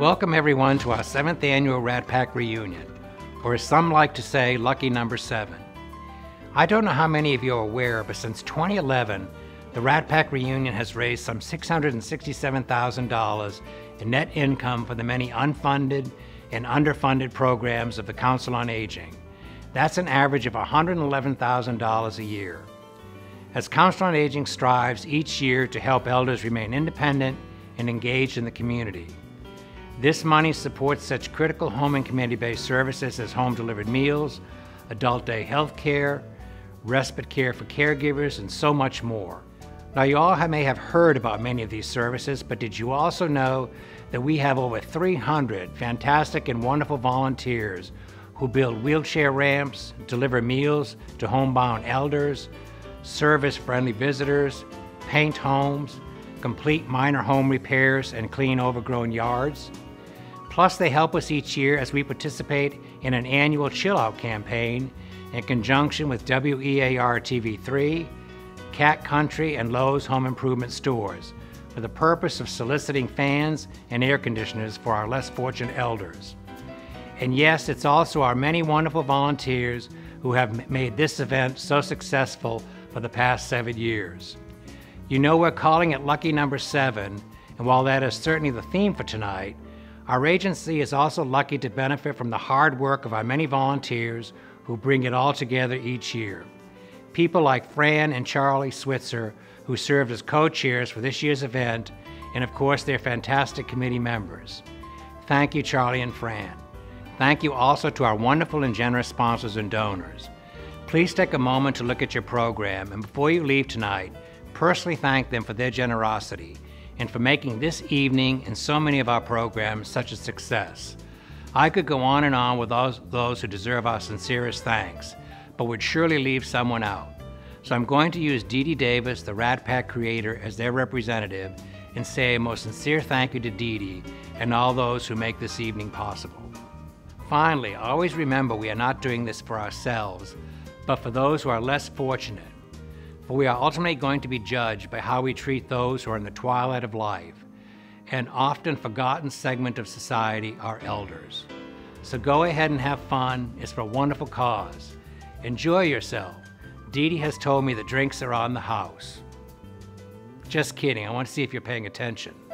Welcome everyone to our 7th annual Rat Pack Reunion, or as some like to say, lucky number 7. I don't know how many of you are aware, but since 2011, the Rat Pack Reunion has raised some $667,000 in net income for the many unfunded and underfunded programs of the Council on Aging. That's an average of $111,000 a year. As Council on Aging strives each year to help elders remain independent and engaged in the community. This money supports such critical home and community-based services as home-delivered meals, adult day health care, respite care for caregivers, and so much more. Now, you all may have heard about many of these services, but did you also know that we have over 300 fantastic and wonderful volunteers who build wheelchair ramps, deliver meals to homebound elders, service friendly visitors, paint homes, complete minor home repairs, and clean overgrown yards? Plus, they help us each year as we participate in an annual chill-out campaign in conjunction with WEAR TV3, Cat Country, and Lowe's Home Improvement Stores for the purpose of soliciting fans and air conditioners for our less fortunate elders. And yes, it's also our many wonderful volunteers who have made this event so successful for the past 7 years. You know, we're calling it lucky number 7, and while that is certainly the theme for tonight, our agency is also lucky to benefit from the hard work of our many volunteers who bring it all together each year. People like Fran and Charlie Switzer, who served as co-chairs for this year's event, and of course their fantastic committee members. Thank you, Charlie and Fran. Thank you also to our wonderful and generous sponsors and donors. Please take a moment to look at your program, and before you leave tonight, personally thank them for their generosity and for making this evening and so many of our programs such a success. I could go on and on with those who deserve our sincerest thanks, but would surely leave someone out. So I'm going to use Dee Dee Davis, the Rat Pack creator, as their representative and say a most sincere thank you to Dee Dee and all those who make this evening possible. Finally, always remember we are not doing this for ourselves, but for those who are less fortunate. For we are ultimately going to be judged by how we treat those who are in the twilight of life, an often forgotten segment of society, our elders. So go ahead and have fun. It's for a wonderful cause. Enjoy yourself. Dee Dee has told me the drinks are on the house. Just kidding, I want to see if you're paying attention.